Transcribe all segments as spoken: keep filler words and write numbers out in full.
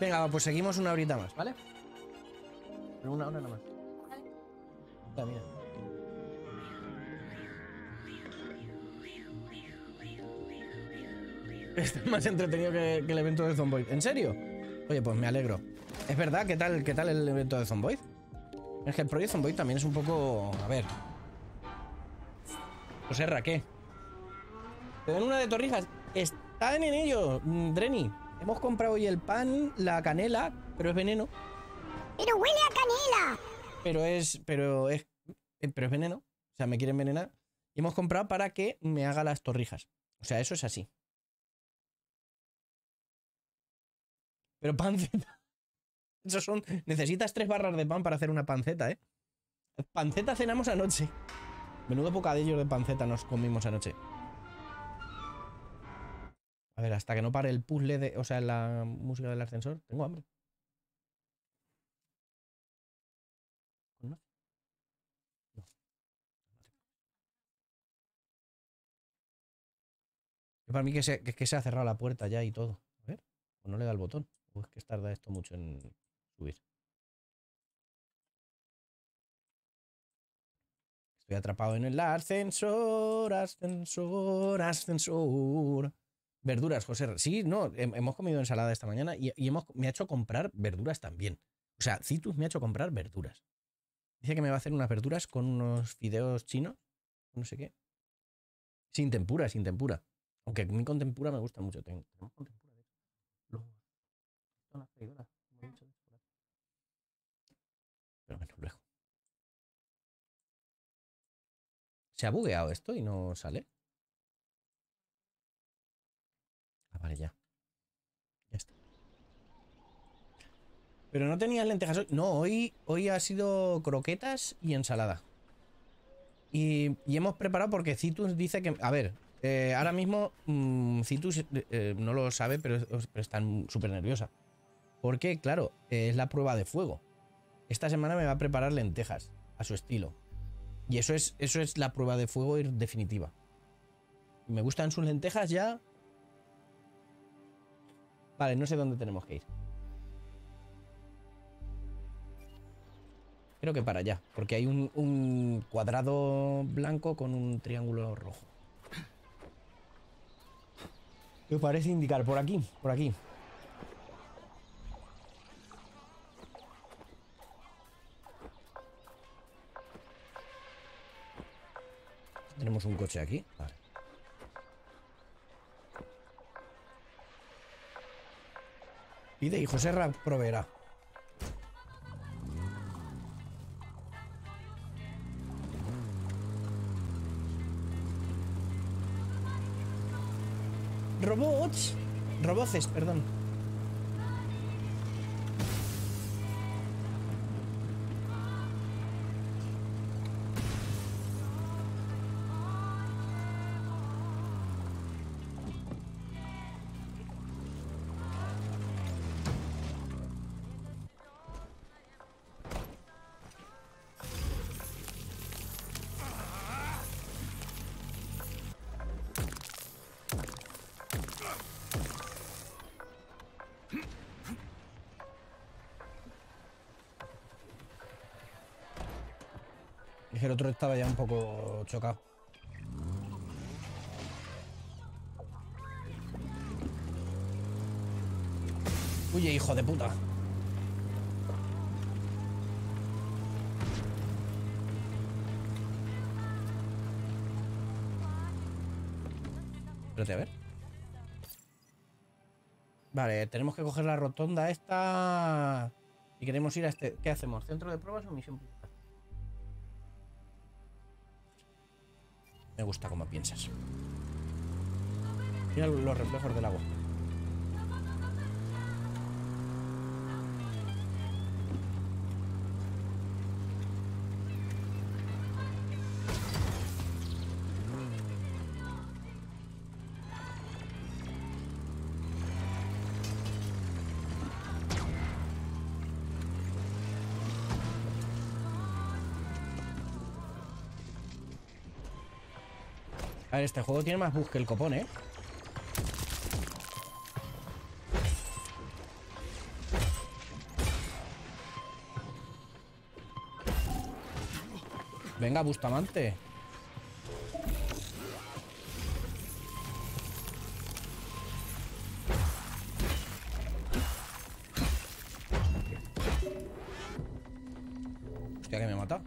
Venga, pues seguimos una horita más, ¿vale? Pero una hora nada más. Ah, mira. Está más entretenido que, que el evento de Zomboid. ¿En serio? Oye, pues me alegro. Es verdad, ¿qué tal, qué tal el evento de Zomboid? Es que el proyecto Zomboid también es un poco... A ver... Pues erra, ¿qué? Te dan una de torrijas. Están en ello, Dreni. Hemos comprado hoy el pan, la canela, pero es veneno. ¡Pero huele a canela! Pero es... Pero es... Pero es veneno. O sea, me quieren envenenar. Y hemos comprado para que me haga las torrijas. O sea, eso es así. Pero panceta... Eso son... Necesitas tres barras de pan para hacer una panceta, ¿eh? Panceta cenamos anoche. Menudo bocadillo de panceta nos comimos anoche. A ver, hasta que no pare el puzzle de... O sea, la música del ascensor. Tengo hambre. ¿No? No. Para mí que se, que, que se ha cerrado la puerta ya y todo. A ver. O no le da el botón. O es que tarda esto mucho en subir. Estoy atrapado en el ascensor, ascensor, ascensor. Verduras, José. Sí, no, hemos comido ensalada esta mañana y, y hemos, me ha hecho comprar verduras también. O sea, Citus me ha hecho comprar verduras. Dice que me va a hacer unas verduras con unos fideos chinos, no sé qué. Sin tempura, sin tempura. Aunque mi con tempura me gusta mucho. Tengo con tempura, de hecho. Son las freidoras, como he dicho. Pero bueno, luego. ¿Se ha bugueado esto y no sale? Vale, ya. Ya está. Pero no tenías lentejas hoy. No, hoy, hoy ha sido croquetas y ensalada. Y, y hemos preparado porque Citus dice que... A ver, eh, ahora mismo mmm, Citus eh, no lo sabe, pero, pero está súper nerviosa. Porque, claro, eh, es la prueba de fuego. Esta semana me va a preparar lentejas, a su estilo. Y eso es, eso es la prueba de fuego definitiva. Me gustan sus lentejas ya... Vale, no sé dónde tenemos que ir. Creo que para allá, porque hay un, un cuadrado blanco con un triángulo rojo. Me parece indicar por aquí, por aquí. Tenemos un coche aquí, vale. Pide y José Rap proveerá. Robots. Roboces, perdón. El otro estaba ya un poco chocado. Huye, hijo de puta. Espérate, a ver. Vale, tenemos que coger la rotonda esta. Y queremos ir a este. ¿Qué hacemos? ¿Centro de pruebas o misión? Me gusta como piensas. Mira los reflejos del agua. A ver, este juego tiene más bug que el copón, ¿eh? Venga, Bustamante. Hostia, que me mata.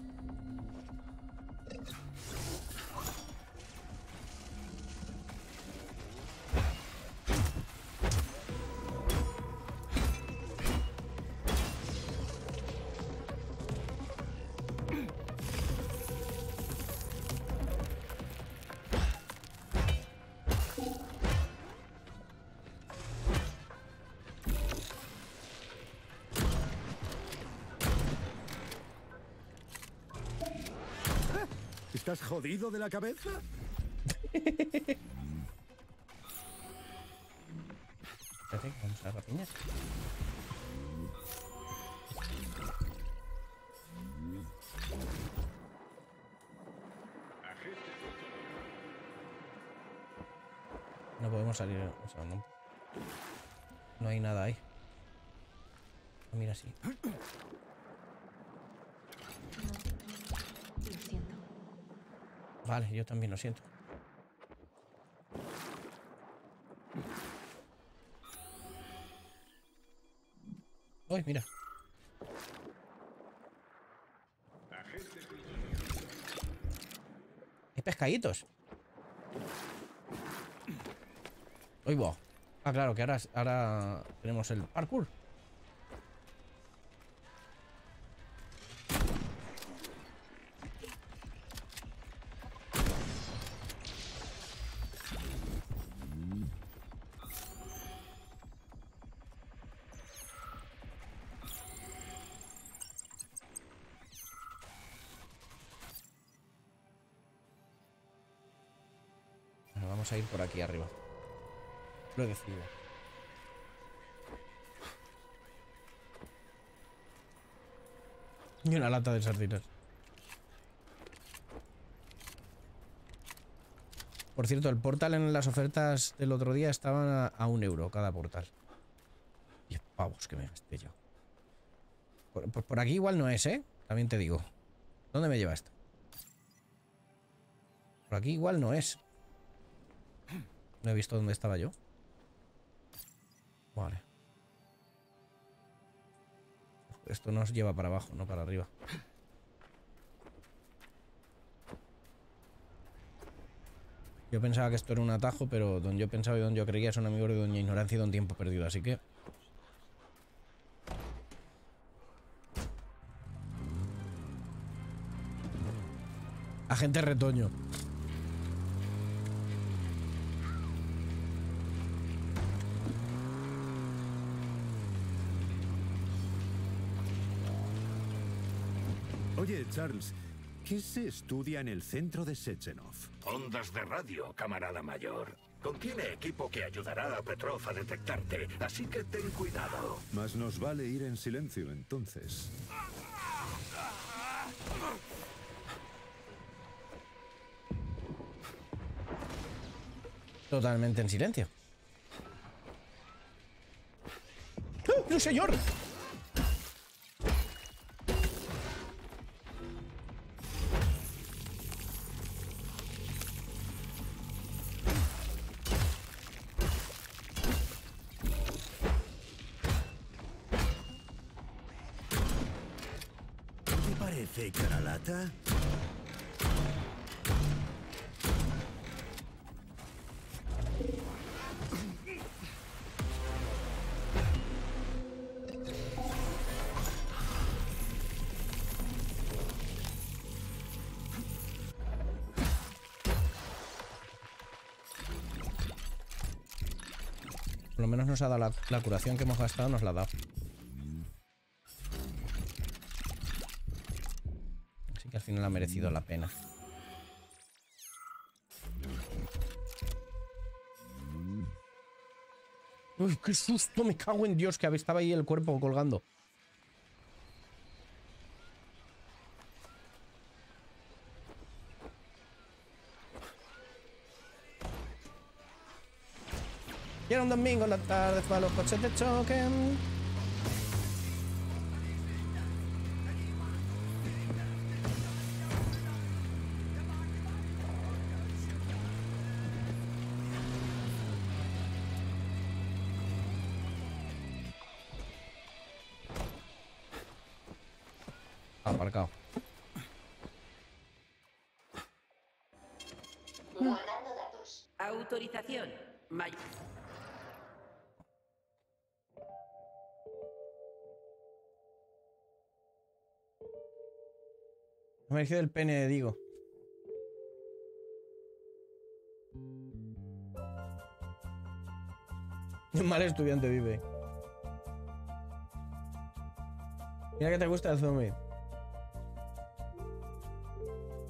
¿Estás jodido de la cabeza? Espérate, vamos a la piña. No podemos salir, o sea, no, no hay nada ahí. Mira así. Vale, yo también lo siento. Uy, mira. ¡Qué pescaditos! Uy, wow. Ah, claro, que ahora, ahora tenemos el parkour. Vamos a ir por aquí arriba. Lo he decidido. Y una lata de sardinas. Por cierto, el portal en las ofertas del otro día estaban a, a un euro cada portal. diez pavos que me gasté yo. Por, por, por aquí igual no es, ¿eh? También te digo. ¿Dónde me lleva esto? Por aquí igual no es. No he visto dónde estaba yo. Vale. Esto nos lleva para abajo, no para arriba. Yo pensaba que esto era un atajo, pero donde yo pensaba y donde yo creía son amigos de Doña Ignorancia y de un tiempo perdido, así que... Agente Retoño. Oye, Charles, ¿qué se estudia en el centro de Sechenov? Ondas de radio, camarada mayor. Contiene equipo que ayudará a Petrov a detectarte, así que ten cuidado. Más nos vale ir en silencio, entonces. Totalmente en silencio. ¡Oh, no, señor! Caralata. Por lo menos nos ha dado la, la curación que hemos gastado, nos la ha dado. Al final ha merecido la pena. Uy, qué susto, me cago en Dios, que estaba ahí el cuerpo colgando. Y era un domingo en la tarde para los coches de choque. aparcado. Guardando datos. Autorización. Mayor. Me mereció el pene de Digo. Un mal estudiante vive. Mira que te gusta el zombie.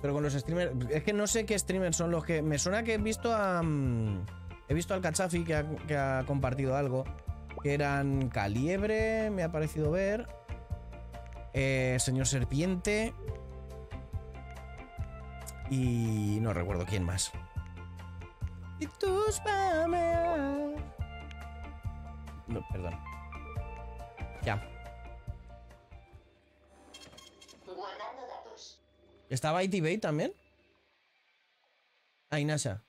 Pero con los streamers... Es que no sé qué streamers son los que... Me suena que he visto a... Um, he visto al Cachafi que ha, que ha compartido algo. Que eran Caliebre, me ha parecido ver. Eh, Señor Serpiente. Y... no recuerdo quién más. Y tus mamas... No, perdón. Ya. Guardando datos. ¿Estaba I T B también? Ah, Inasha.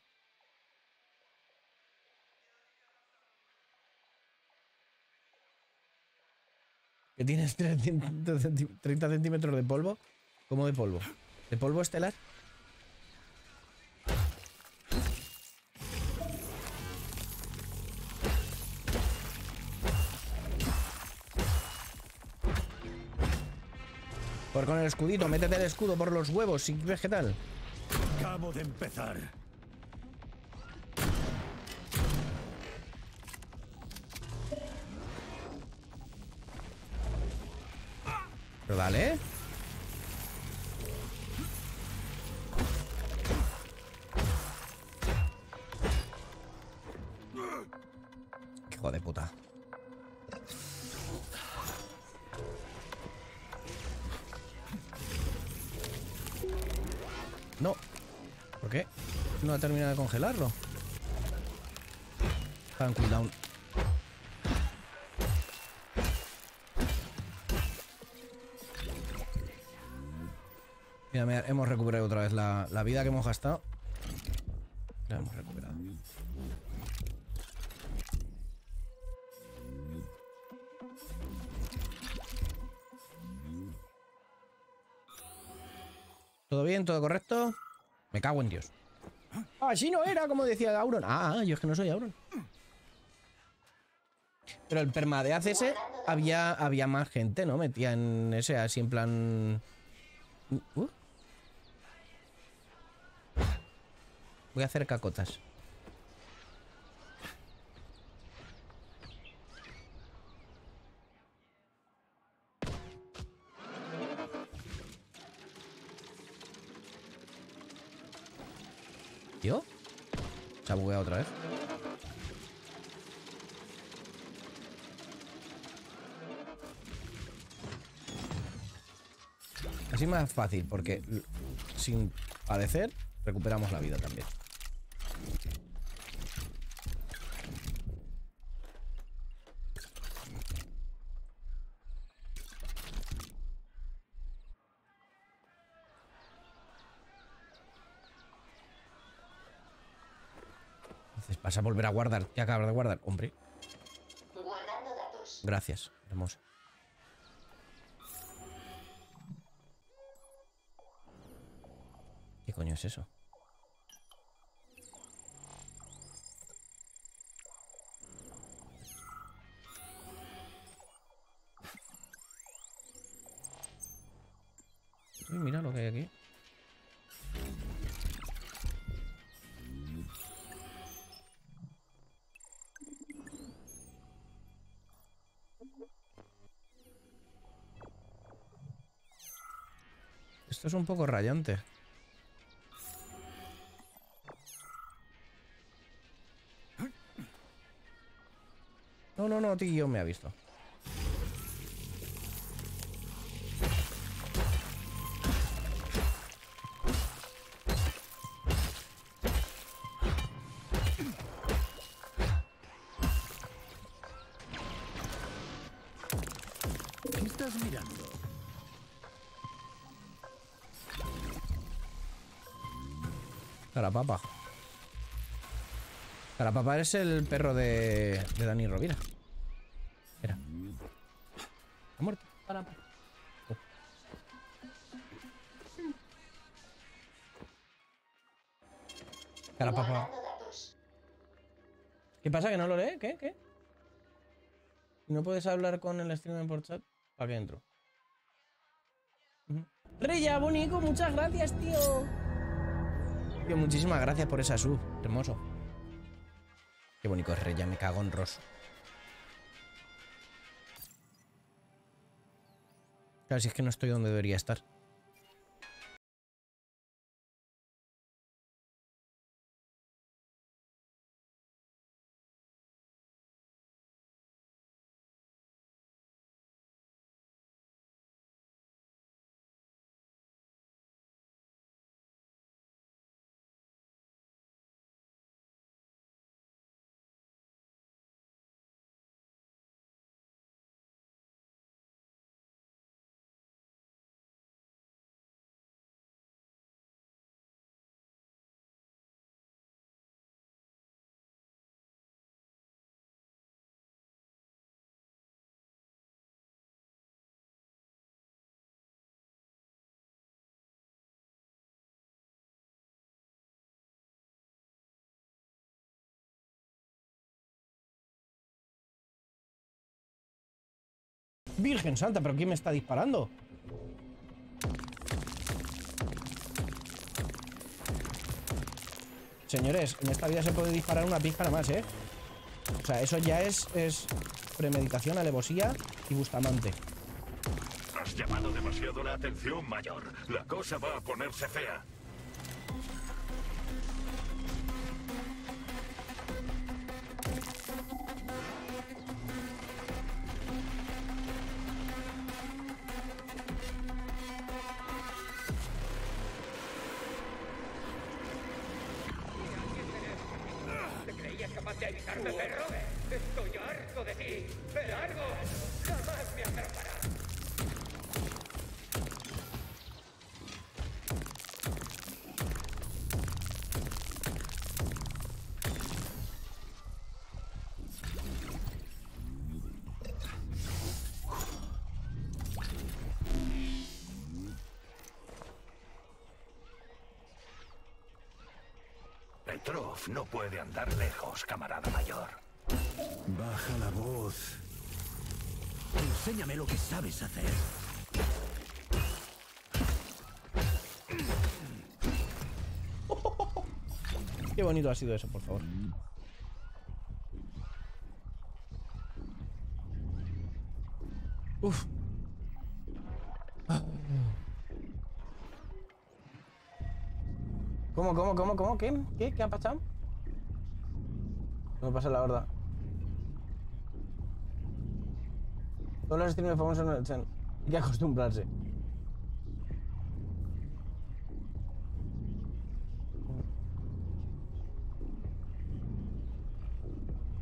¿Que tienes treinta centímetros de polvo? ¿Cómo de polvo? ¿De polvo estelar? Por con el escudito, métete el escudo por los huevos, si vegetal. Acabo de empezar. Pero dale. Hijo de puta. No. ¿Por qué? No ha terminado de congelarlo. Está en cooldown. Mira, mira, hemos recuperado otra vez la, la vida que hemos gastado. La hemos recuperado. ¿Todo bien? ¿Todo correcto? Me cago en Dios. Así no era, como decía Auron. Ah, yo es que no soy Auron. Pero el permadeath ese había, había más gente, ¿no? Metían ese así en plan... Uh. Voy a hacer cacotas. Tío, se ha bugueado otra vez. Así más fácil, porque sin padecer recuperamos la vida también. Vas a volver a guardar, ya acabas de guardar, hombre. Guardando datos. Gracias, hermosa. ¿Qué coño es eso? Uy, mira lo que hay aquí. Esto es un poco rayante. No, no, no, tío, me ha visto. ¿Qué estás mirando? Carapapa. Carapapa es el perro de, de Dani Rovira. Era. Ha muerto. Carapapa. Oh. Cara, papá. ¿Qué pasa? ¿Que no lo lee? ¿Qué? ¿Qué? ¿No puedes hablar con el streamer por chat? ¿Para qué entro? Uh-huh. Reya, Bonico, muchas gracias, tío. Tío, muchísimas gracias por esa sub. Hermoso. Qué bonito es Reya, me cago en Ross. Claro, si es que no estoy donde debería estar. Virgen Santa, ¿pero quién me está disparando? Señores, en esta vida se puede disparar una pizca nada más, ¿eh? O sea, eso ya es, es premeditación, alevosía y Bustamante. Has llamado demasiado la atención, mayor. La cosa va a ponerse fea. Petrov no puede andar lejos, camarada mayor. Baja la voz. Enséñame lo que sabes hacer. Qué bonito ha sido eso, por favor. Uf. ¿Cómo, cómo, cómo, cómo? ¿Qué? ¿Qué? ¿Qué ha pasado? No me pasa la verdad. Todos los streamers famosos no echan. Hay que acostumbrarse.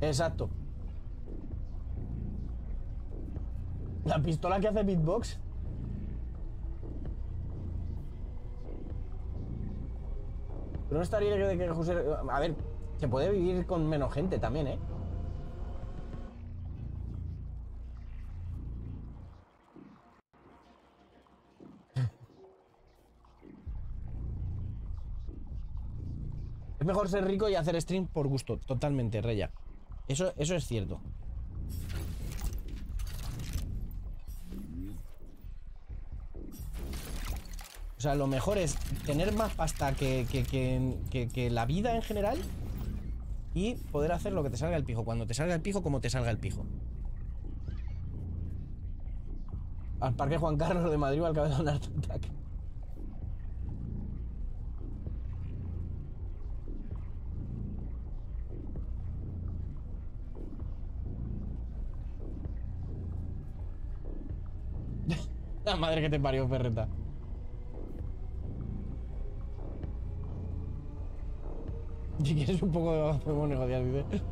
Exacto. La pistola que hace beatbox. Pero no estaría de que José... A ver, se puede vivir con menos gente también, ¿eh? Es mejor ser rico y hacer stream por gusto. Totalmente, Reya. Eso, eso es cierto. O sea, lo mejor es tener más pasta que, que, que, que, que la vida en general y poder hacer lo que te salga el pijo. Cuando te salga el pijo, como te salga el pijo. Al Parque Juan Carlos de Madrid o al Cabezón Art Attack. La madre que te parió, perreta. Si quieres un poco de podemos negociar, dice.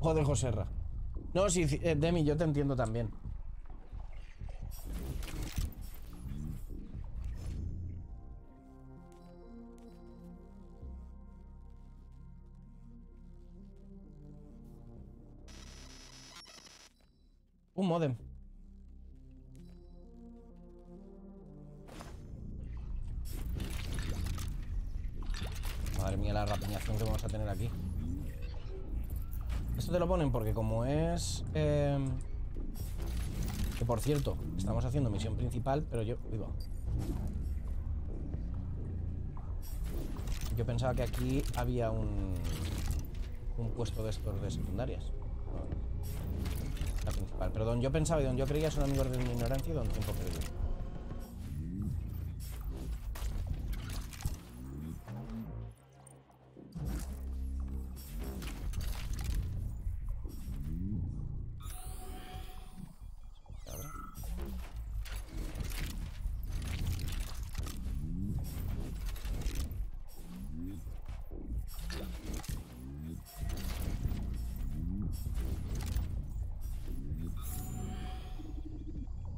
Joder, Joserra. No, sí, eh, Demi, yo te entiendo también. Un módem. Madre mía, la rapiñación que vamos a tener aquí. Esto te lo ponen porque como es... Eh... Que por cierto, estamos haciendo misión principal, pero yo... Viva. Yo pensaba que aquí había un... Un puesto de estos de secundarias. La principal. Pero donde yo pensaba y donde yo creía son amigos de mi ignorancia y donde tiempo perdido.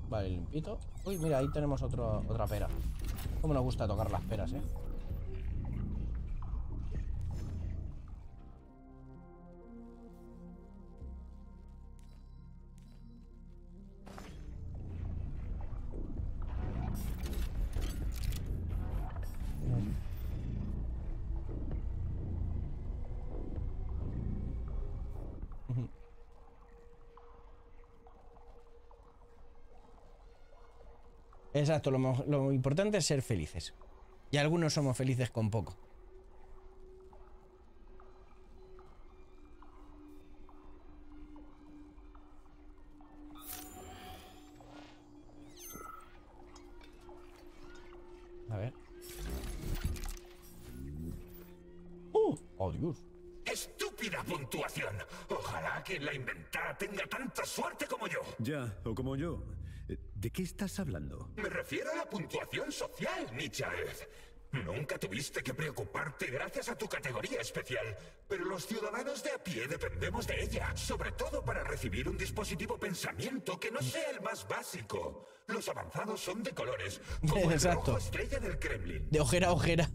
Vale, limpito. Uy, mira, ahí tenemos otro, otra pera. Como nos gusta tocar las peras, eh. Exacto, lo, lo importante es ser felices. Y algunos somos felices con poco. A ver. ¡Oh! ¡Oh, Dios! ¡Estúpida puntuación! Ojalá quien la inventara tenga tanta suerte como yo. Ya, o como yo. ¿De qué estás hablando? Me refiero a la puntuación social, Nicháev. Nunca tuviste que preocuparte gracias a tu categoría especial, pero los ciudadanos de a pie dependemos de ella, sobre todo para recibir un dispositivo pensamiento que no sea el más básico. Los avanzados son de colores, como el rojo estrella del Kremlin. De ojera a ojera.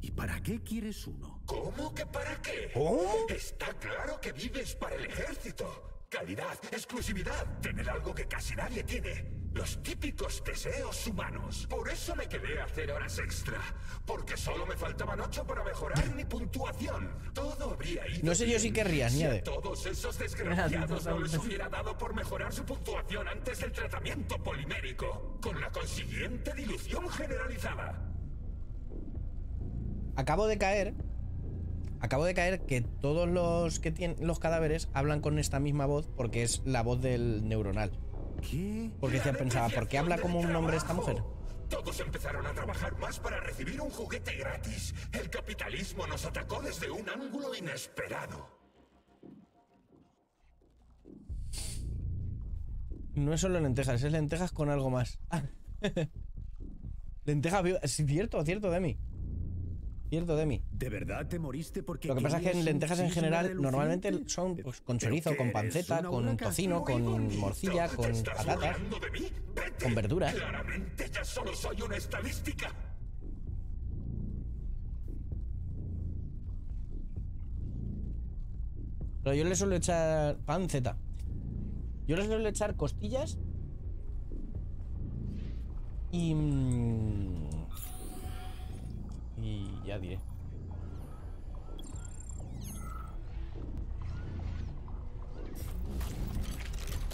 ¿Y para qué quieres uno? ¿Cómo que para qué? ¿Oh? Está claro que vives para el ejército. Calidad, exclusividad, tener algo que casi nadie tiene. Los típicos deseos humanos. Por eso me quedé a hacer horas extra. Porque solo me faltaban ocho para mejorar mi puntuación. Todo habría ido. No sé yo si querrías, ni a todos esos desgraciados no les hubiera dado por mejorar su puntuación antes del tratamiento polimérico, con la consiguiente dilución generalizada. Acabo de caer, acabo de caer que todos los que tienen los cadáveres hablan con esta misma voz porque es la voz del neuronal. ¿Qué? Porque se pensaba, ¿por qué habla como un hombre esta mujer? Todos empezaron a trabajar más para recibir un juguete gratis. El capitalismo nos atacó desde un ángulo inesperado. No es solo lentejas, es lentejas con algo más. Lentejas vivas, es cierto, cierto, Demi. Cierto, Demi. ¿De verdad te moriste porque? Lo que pasa es que en lentejas en general normalmente son pues, con chorizo, con panceta, con tocino, con morcilla, con patatas, con verduras. Claramente ya solo soy una estadística. Pero yo le suelo echar panceta. Yo le suelo echar costillas y Y ya diré.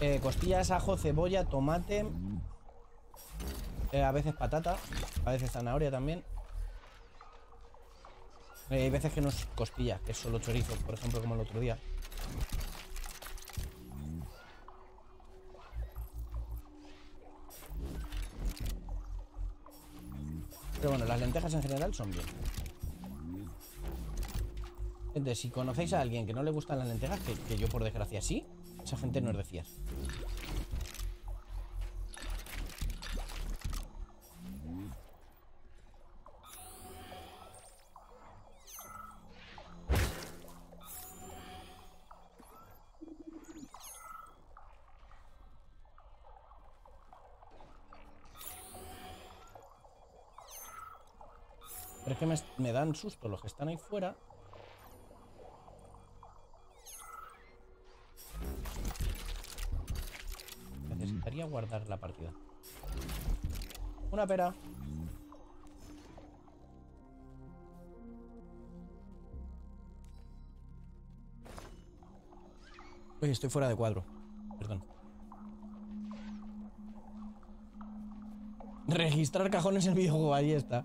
Eh, costillas, ajo, cebolla, tomate. Eh, a veces patata. A veces zanahoria también. Eh, hay veces que no es costilla, que es solo chorizo, por ejemplo, como el otro día. Pero bueno, las lentejas en general son bien. Gente, si conocéis a alguien que no le gustan las lentejas, que, que yo por desgracia sí, esa gente no es de fiar. Pero es que me, me dan susto los que están ahí fuera. Necesitaría guardar la partida. Una pera. Uy, estoy fuera de cuadro. Perdón. Registrar cajones en el videojuego. Ahí está.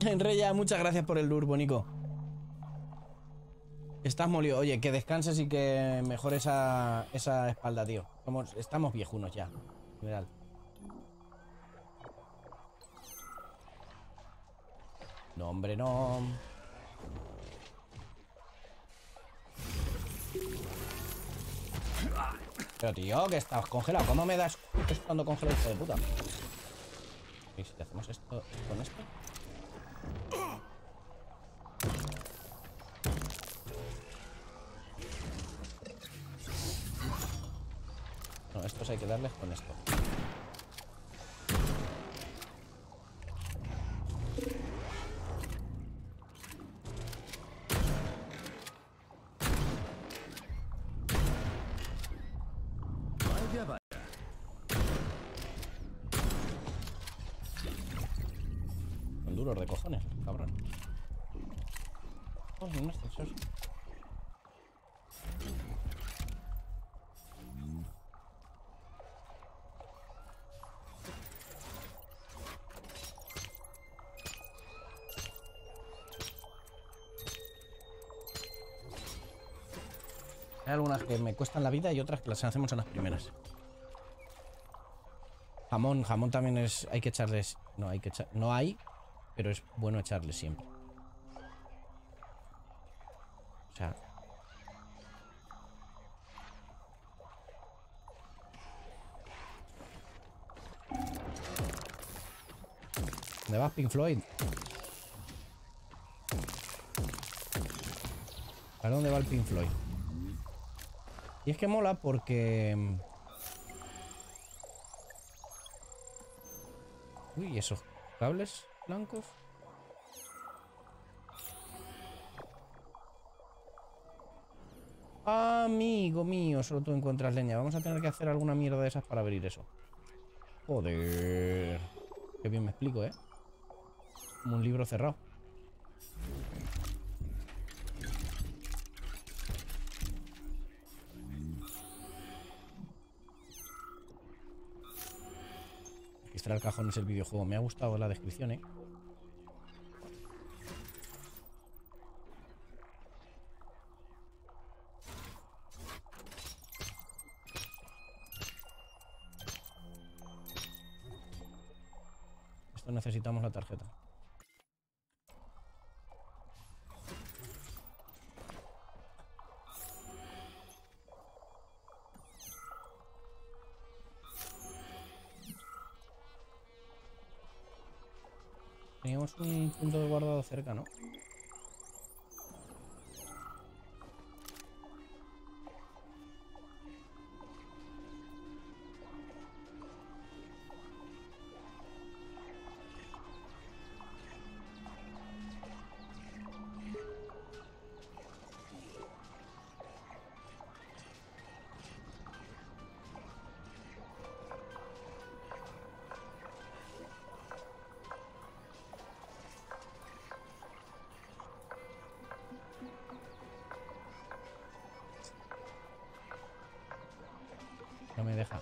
Enreya, muchas gracias por el lurbo, Nico. Estás molido. Oye, que descanses y que mejores esa, esa espalda, tío. Somos, estamos viejunos ya. General. No, hombre, no. Pero, tío, que estás congelado. ¿Cómo me das cuando congelo esto de puta? ¿Y si te hacemos esto con esto? No, estos hay que darles con esto. Son duros de cojones, cabrón. Oh, un ascensor. Hay algunas que me cuestan la vida y otras que las hacemos en las primeras. Jamón, jamón también es... Hay que echarles... No hay que echar... No hay, pero es bueno echarles siempre. O sea... ¿Dónde vas, Pink Floyd? ¿Para dónde va el Pink Floyd? Y es que mola porque... Uy, ¿y esos cables blancos? Amigo mío, solo tú encuentras leña. Vamos a tener que hacer alguna mierda de esas para abrir eso. Joder. Qué bien me explico, ¿eh? Como un libro cerrado. Registrar cajones el videojuego. Me ha gustado la descripción, ¿eh? Esto necesitamos la tarjeta. Teníamos un punto de guardado cerca, ¿no? No me deja.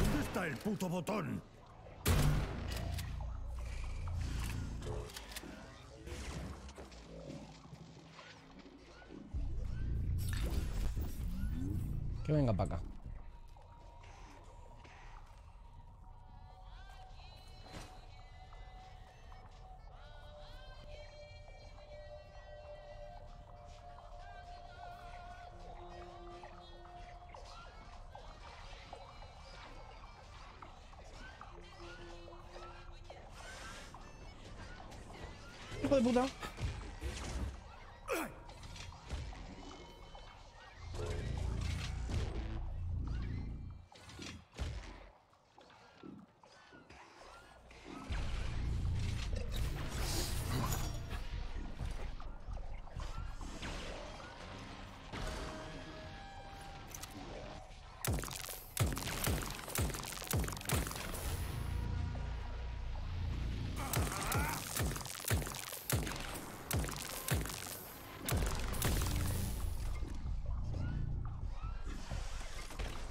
¿Dónde está el puto botón? Venga para acá. ¡Hijo de puta!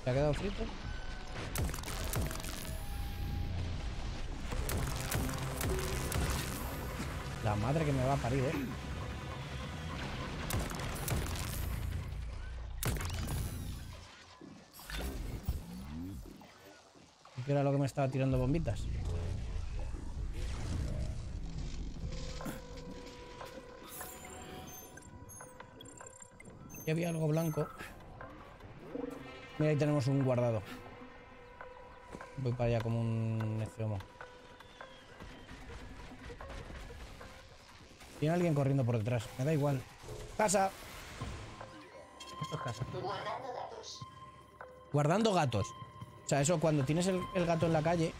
¿Te ha quedado frito? La madre que me va a parir, eh. ¿Qué era lo que me estaba tirando bombitas? Ya había algo blanco. Mira, ahí tenemos un guardado. Voy para allá como un estromo. Tiene alguien corriendo por detrás. Me da igual. ¡Casa! Esto es casa. Guardando gatos. Guardando gatos. O sea, eso cuando tienes el, el gato en la calle...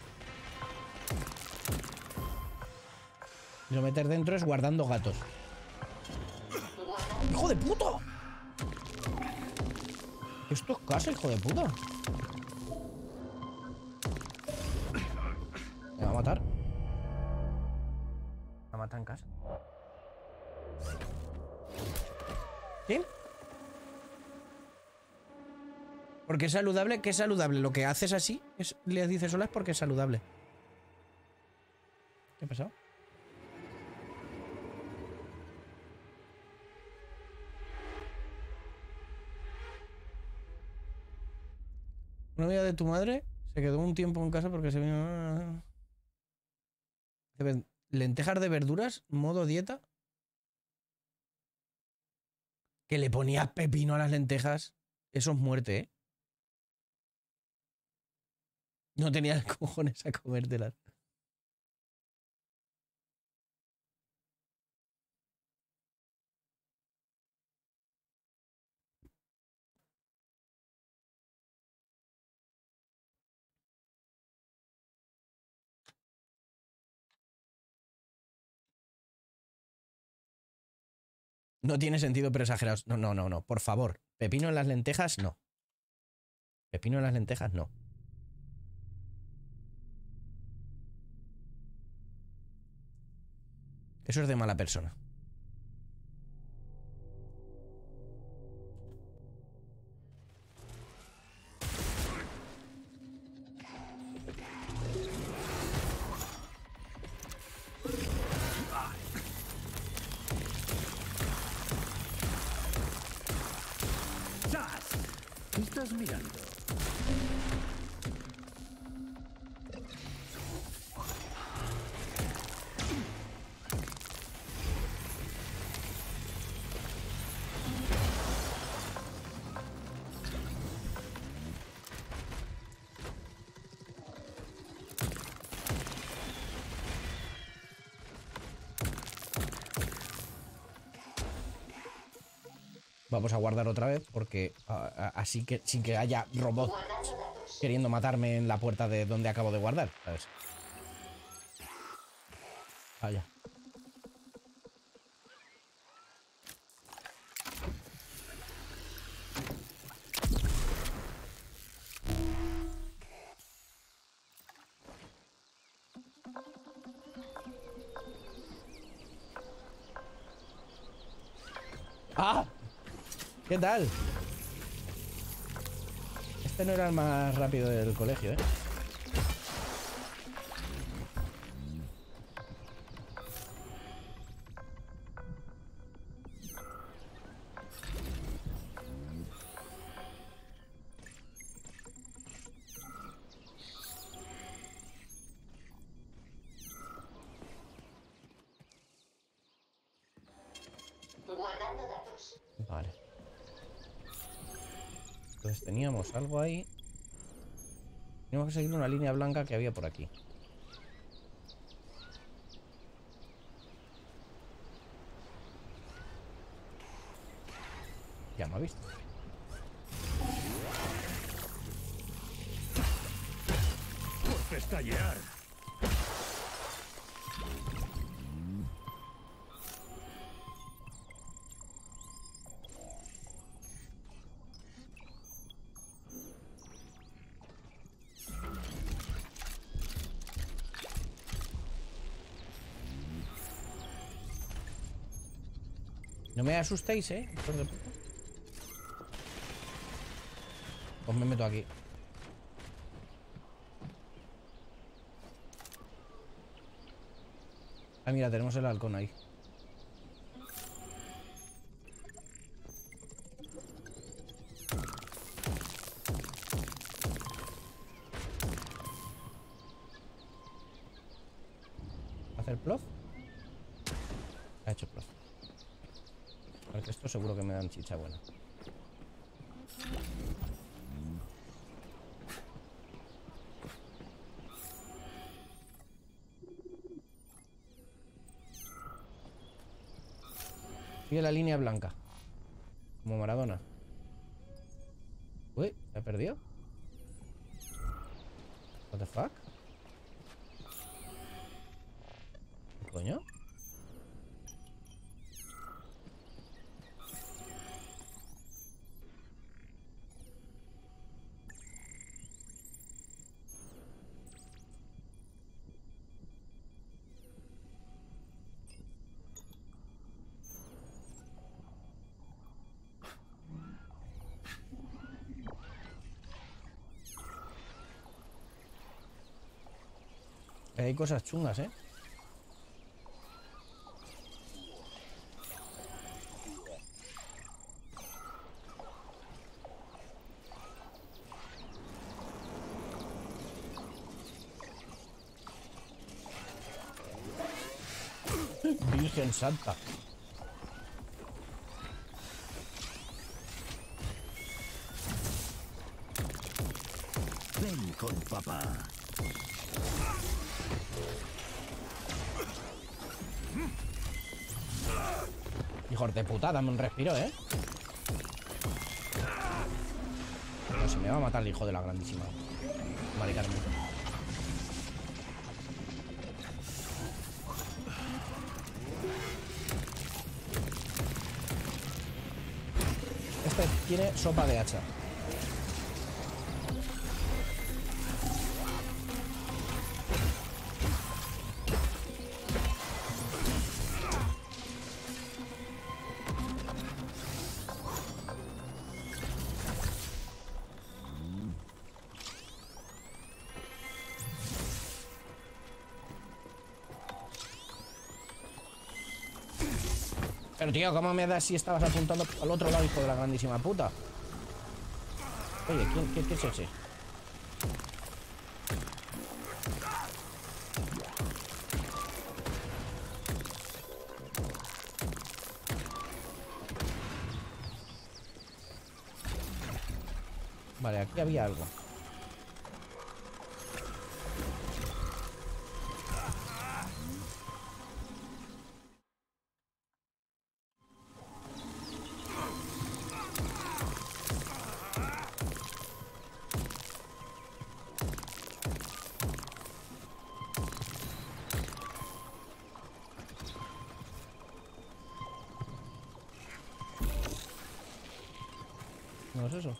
Lo meter dentro es guardando gatos. ¡Hijo de puta! Esto es casa, hijo de puta. Me va a matar. Me mata en casa. ¿Sí? Porque es saludable, que es saludable. Lo que haces así, es, le dices hola, es porque es saludable. ¿Qué ha pasado? Una amiga de tu madre se quedó un tiempo en casa porque se vino... Lentejas de verduras, modo dieta. Que le ponías pepino a las lentejas. Eso es muerte, ¿eh? No tenías cojones a comértelas. No tiene sentido, pero exagerados. No, no, no, no. Por favor. Pepino en las lentejas, no. Pepino en las lentejas, no. Eso es de mala persona. Mirando. Vamos a guardar otra vez porque uh, así que sin que haya robots queriendo matarme en la puerta de donde acabo de guardar, ¿sabes? Vaya. ¡Ah! ¿Qué tal? Este no era el más rápido del colegio, ¿eh? Teníamos algo ahí. Tenemos que seguir una línea blanca que había por aquí. Ya me ha visto. Por pestallear. No me asustéis, eh. Pues me meto aquí. Ah, mira, tenemos el halcón ahí. ¿Hacer plof? Ha hecho plof. Porque esto seguro que me dan chicha buena. Sigue la línea blanca. Como Maradona. Uy, ¿se ha perdido? What the fuck? ¿Qué coño? Hay cosas chungas, ¿eh? Virgen Santa. Ven con papá. Hijos de puta, dame un respiro, ¿eh? No, se me va a matar el hijo de la grandísima. Vale, Carmen. Este tiene sopa de hacha. Pero tío, ¿cómo me das si estabas apuntando al otro lado, hijo de la grandísima puta? Oye, ¿quién, quién, quién es ese? Vale, aquí había algo. ¿No es eso?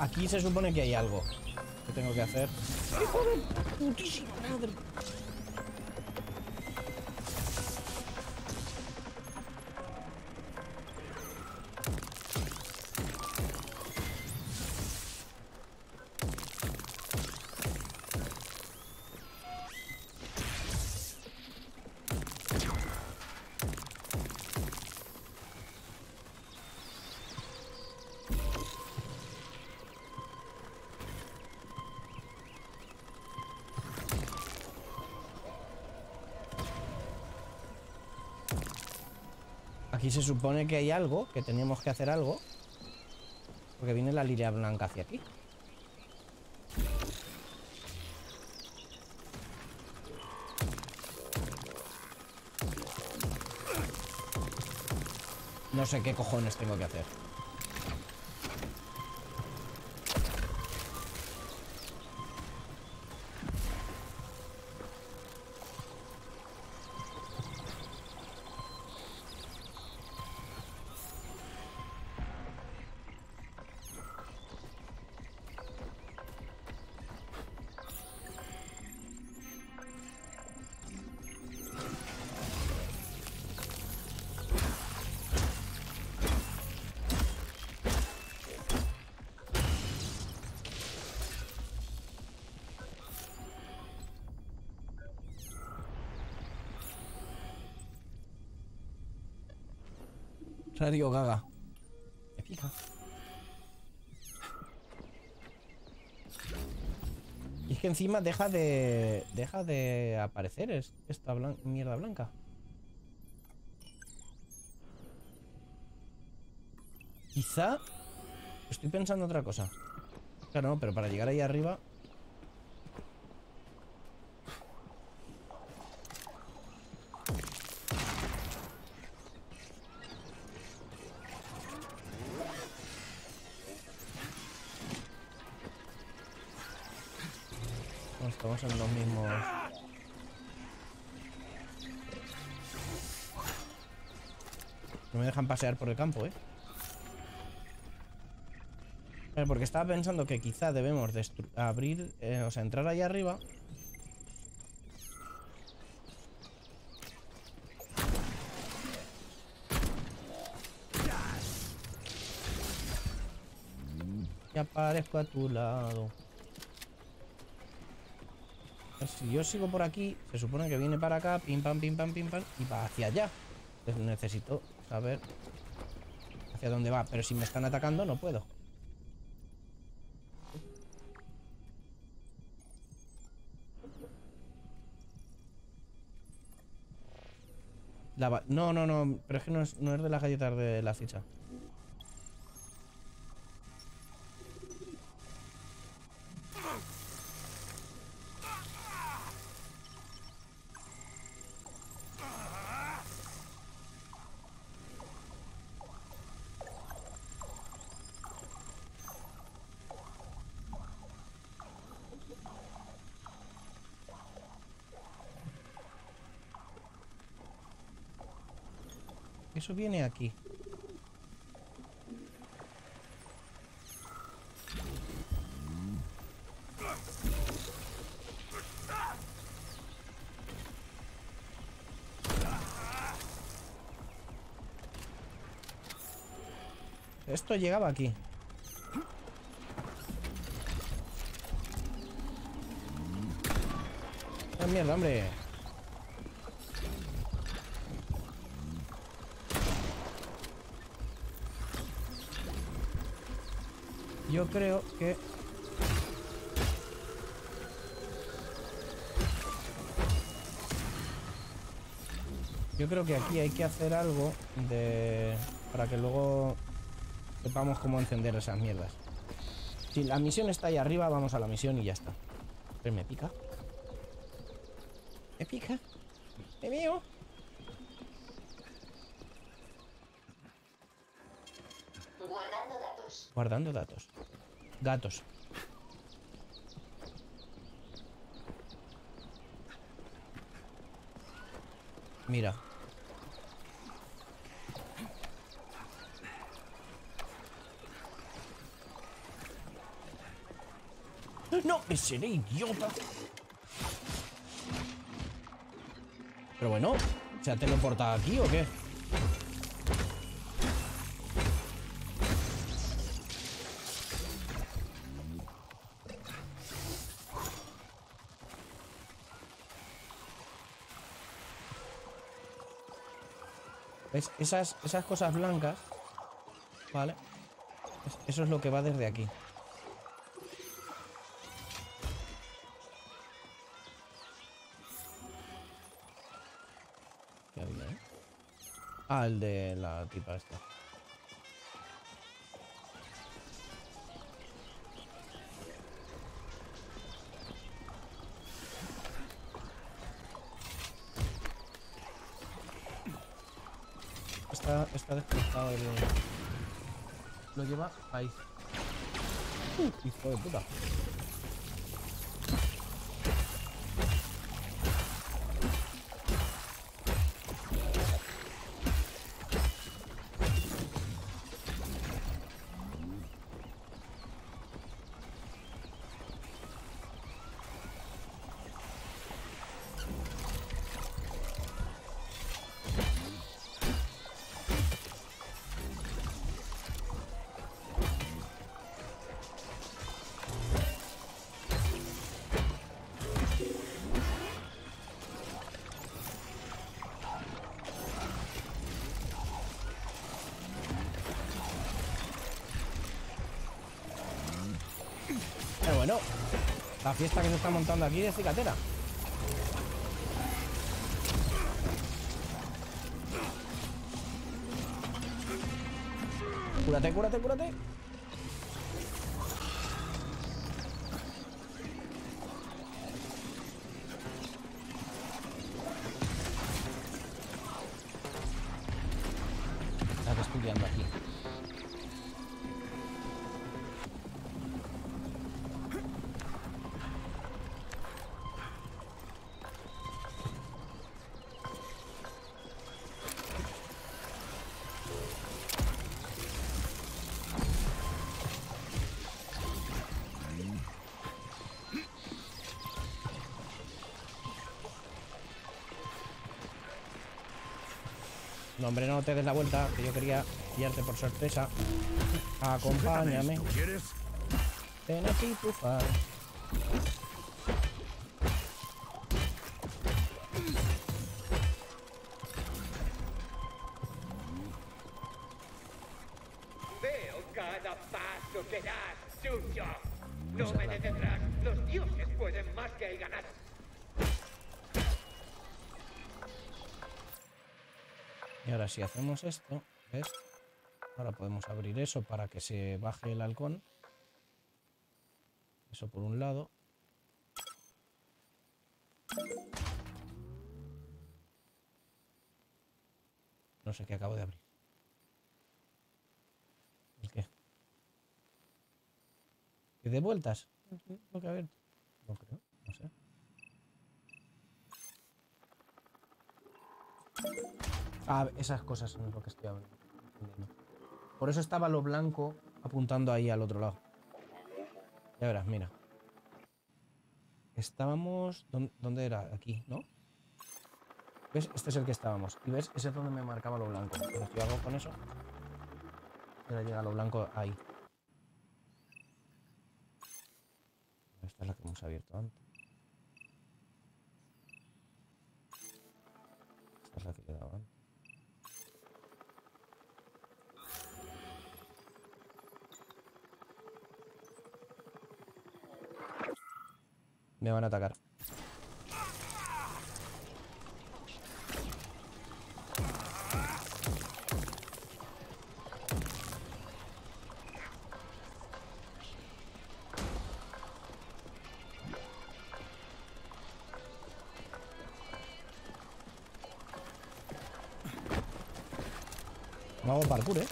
Aquí se supone que hay algo que tengo que hacer. ¡Hijo de putísima madre! Aquí se supone que hay algo, que tenemos que hacer algo. Porque viene la liria blanca hacia aquí. No sé qué cojones tengo que hacer. Radio Gaga. Me fija. Y es que encima deja de... Deja de aparecer esta blan- mierda blanca. Quizá... Estoy pensando otra cosa. Claro, no, pero para llegar ahí arriba... Estamos en los mismos... No me dejan pasear por el campo, ¿eh? Porque estaba pensando que quizá debemos abrir... Eh, o sea, entrar ahí arriba. Y aparezco a tu lado. Si yo sigo por aquí, se supone que viene para acá, pim, pam, pim, pam, pim, pam, y va hacia allá. Entonces necesito saber hacia dónde va, pero si me están atacando no puedo. La no, no, no, pero es que no es, no es de las galletas de la ficha. Eso viene aquí. Esto llegaba aquí. ¡Ah, mierda, hombre! Yo creo que... Yo creo que aquí hay que hacer algo de... Para que luego sepamos cómo encender esas mierdas. Si la misión está ahí arriba, vamos a la misión y ya está. Pero me pica. Me pica. Me veo. Guardando datos. Guardando datos. Gatos. Mira. No, me seré idiota. Pero bueno, ¿se ha teleportado aquí o qué? ¿Ves? Esas, esas cosas blancas, ¿vale? Eso es lo que va desde aquí. ¿Qué había, eh? Ah, el de la tipa esta. Está, está desconectado el... Lo lleva ahí. Uh, hijo de puta. No, la fiesta que se está montando aquí es cicatera. Cúrate, cúrate, cúrate. Estás estudiando aquí. No, hombre, no te des la vuelta, que yo quería pillarte por sorpresa. Acompáñame. Ven aquí, pufar. Veo cada paso que das, suyo. No me detendrás. Los dioses pueden más que el ganar. Y ahora si hacemos esto, ¿ves? Ahora podemos abrir eso para que se baje el halcón. Eso por un lado. No sé qué acabo de abrir. ¿El qué? ¿Que de vueltas? Lo que abierto. No creo, no sé. Ah, esas cosas son lo que estoy hablando. Por eso estaba lo blanco apuntando ahí al otro lado. Ya verás, mira. Estábamos... ¿Dónde era? Aquí, ¿no? ¿Ves? Este es el que estábamos. Y ves, ese es donde me marcaba lo blanco. Pero si hago con eso... Ahora llega lo blanco ahí. Esta es la que hemos abierto antes. Esta es la que quedaba antes. Me van a atacar. No hago parkour, ¿eh?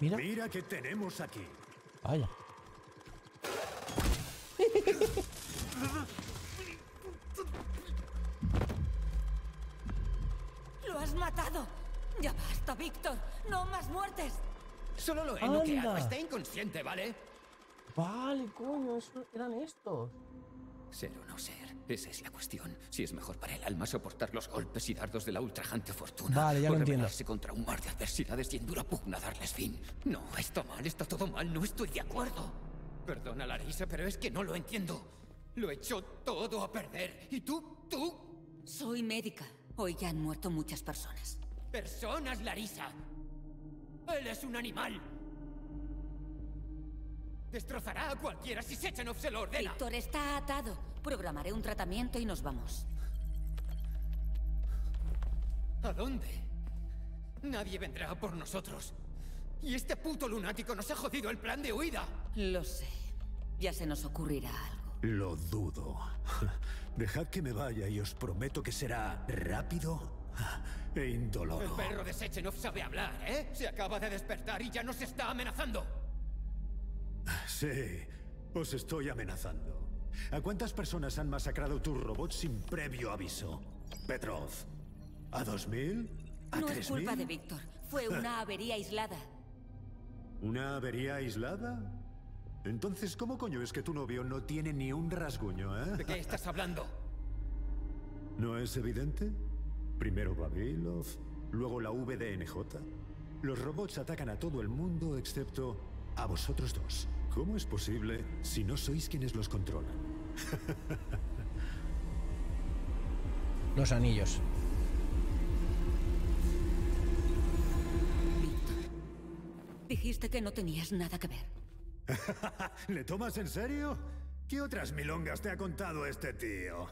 Mira. Mira que tenemos aquí. Vaya. Lo has matado. Ya basta, Víctor. No más muertes. Solo lo he noqueado. Está inconsciente, ¿vale? Vale, coño. Eso eran estos. Ser o no ser. Esa es la cuestión. Si es mejor para el alma soportar los golpes y dardos de la ultrajante fortuna. Vale, ya lo entiendo. Contra un mar de adversidades y en dura pugna darles fin. No, está mal, está todo mal, no estoy de acuerdo. Perdona la risa, pero es que no lo entiendo. Lo echó todo a perder. ¿Y tú? ¿Tú? Soy médica. Hoy ya han muerto muchas personas. ¡Personas, Larisa! ¡Él es un animal! ¡Destrozará a cualquiera si Sechenov se lo ordena! Víctor está atado. Programaré un tratamiento y nos vamos. ¿A dónde? Nadie vendrá por nosotros. Y este puto lunático nos ha jodido el plan de huida. Lo sé. Ya se nos ocurrirá algo. Lo dudo. Dejad que me vaya y os prometo que será rápido e indoloro. El perro de Sechenov sabe hablar, ¿eh? Se acaba de despertar y ya nos está amenazando. Sí, os estoy amenazando. ¿A cuántas personas han masacrado tus robots sin previo aviso? Petrov, ¿a dos mil? ¿A tres mil? No es culpa de Víctor. Fue una avería aislada. ¿Una avería aislada? Entonces, ¿cómo coño es que tu novio no tiene ni un rasguño, eh? ¿De qué estás hablando? ¿No es evidente? Primero Pavlov, luego la V D N J. Los robots atacan a todo el mundo excepto a vosotros dos. ¿Cómo es posible si no sois quienes los controlan? Los anillos. Víctor, dijiste que no tenías nada que ver. ¿Le tomas en serio? ¿Qué otras milongas te ha contado este tío?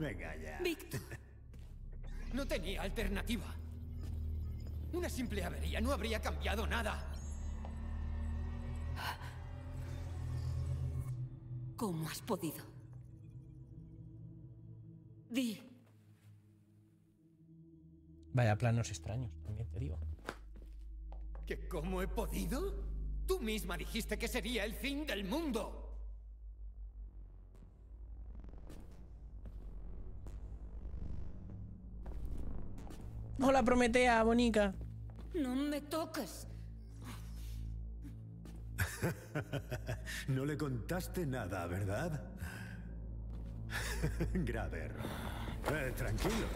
Venga ya. Víctor. No tenía alternativa. Una simple avería no habría cambiado nada. ¿Cómo has podido? Di. Vaya planos extraños, también te digo. ¿Que cómo he podido? Tú misma dijiste que sería el fin del mundo. Hola, Prometea, bonica. No me toques. No le contaste nada, ¿verdad? Grave error. Eh, tranquilo.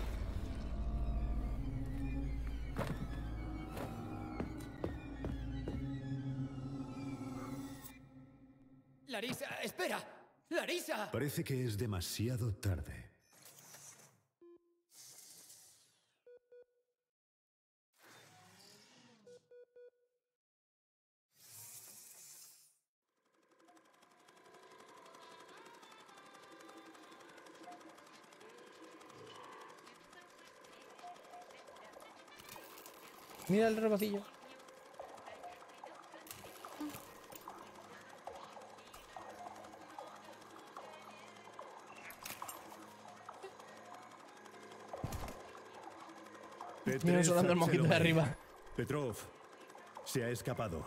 Larisa, espera. Larisa. Parece que es demasiado tarde. Mira el robotillo. Petrov, sonando el mojito de arriba. Petrov se ha escapado.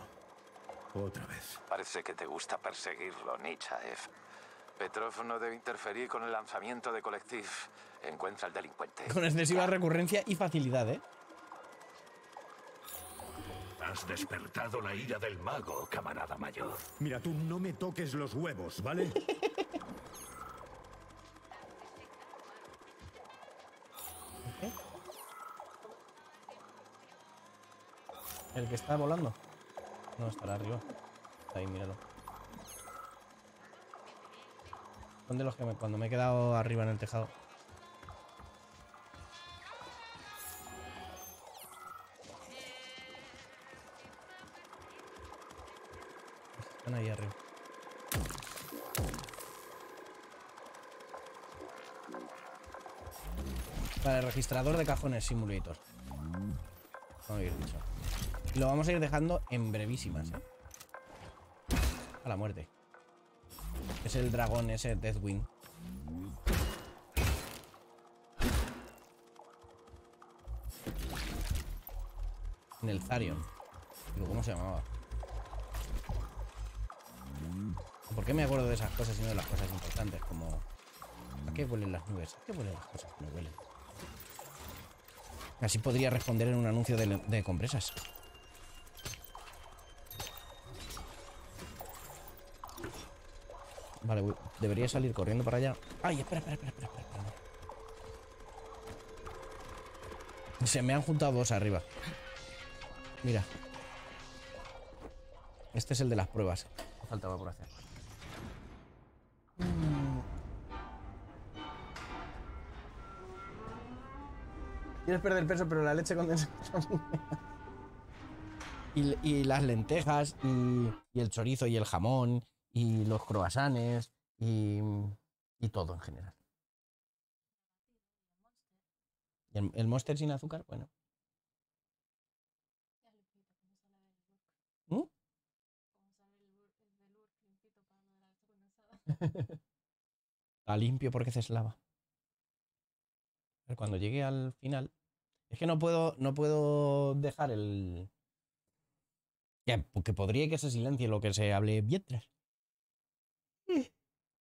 Otra vez. Parece que te gusta perseguirlo, Nicháev. Petrov no debe interferir con el lanzamiento de Colectiv. Encuentra al delincuente. Con excesiva recurrencia y facilidad, ¿eh? Has despertado la ira del mago, camarada mayor. Mira, tú no me toques los huevos, ¿vale? El que está volando. No, estará arriba. Está ahí, míralo. ¿Dónde los que me... Cuando me he quedado arriba en el tejado. Están ahí arriba. Vale, registrador de cajones, simulator. Muy bien dicho. Lo vamos a ir dejando en brevísimas, ¿eh? A la muerte. Es el dragón ese, Deathwing. Neltharion. ¿Cómo se llamaba? ¿Por qué me acuerdo de esas cosas y no de las cosas importantes? Como... ¿A qué huelen las nubes? ¿A qué huelen las cosas que no huelen? Así podría responder en un anuncio de, de compresas. Vale, voy. Debería salir corriendo para allá. Ay, espera, espera, espera, espera, espera. Se me han juntado dos arriba. Mira. Este es el de las pruebas. Faltaba por hacer. Quieres perder peso, pero la leche condensada. y, y las lentejas, y, y el chorizo, y el jamón, y los croissants, y, y todo en general. ¿Y el, el Monster sin azúcar? Bueno. ¿Mm? Está limpio porque se eslava. Cuando llegue al final. Es que no puedo, no puedo dejar el. Ya, porque podría que se silencie lo que se hable mientras.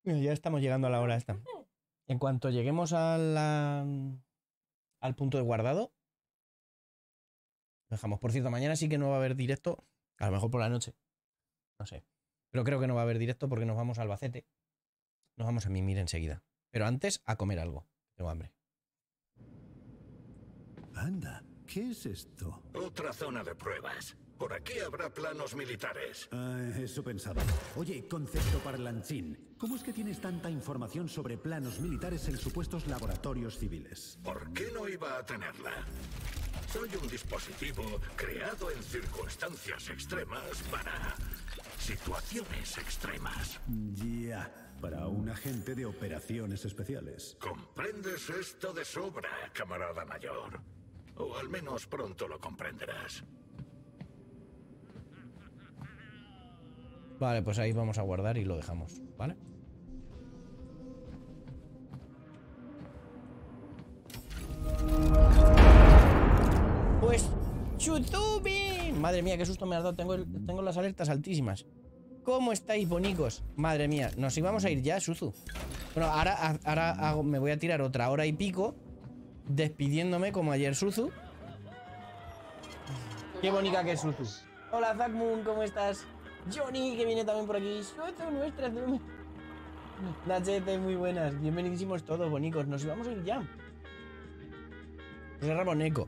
Ya estamos llegando a la hora esta. En cuanto lleguemos a la, al punto de guardado. Dejamos. Por cierto, mañana sí que no va a haber directo. A lo mejor por la noche. No sé. Pero creo que no va a haber directo porque nos vamos a Albacete. Nos vamos a mimir enseguida. Pero antes a comer algo. Tengo hambre. Anda, ¿qué es esto? Otra zona de pruebas. Por aquí habrá planos militares. Ah, eso pensaba. Oye, concepto parlanchín. ¿Cómo es que tienes tanta información sobre planos militares en supuestos laboratorios civiles? ¿Por qué no iba a tenerla? Soy un dispositivo creado en circunstancias extremas para situaciones extremas. Ya. Yeah. Para un agente de operaciones especiales. Comprendes esto de sobra, camarada mayor. O al menos pronto lo comprenderás. Vale, pues ahí vamos a guardar y lo dejamos, ¿vale? Pues... ¡Chutubi! Madre mía, qué susto me has dado. Tengo, el, tengo las alertas altísimas. ¿Cómo estáis, bonicos? Madre mía, nos íbamos a ir ya, Suzu. Bueno, ahora, ahora hago, me voy a tirar otra hora y pico despidiéndome como ayer, Suzu. Qué bonita que es Suzu. Hola, Zakmoon, ¿cómo estás? Johnny, que viene también por aquí. Suzu, nuestra... Nachete, muy buenas. Bienvenidísimos todos, bonicos. Nos íbamos a ir ya. Ramón Eco.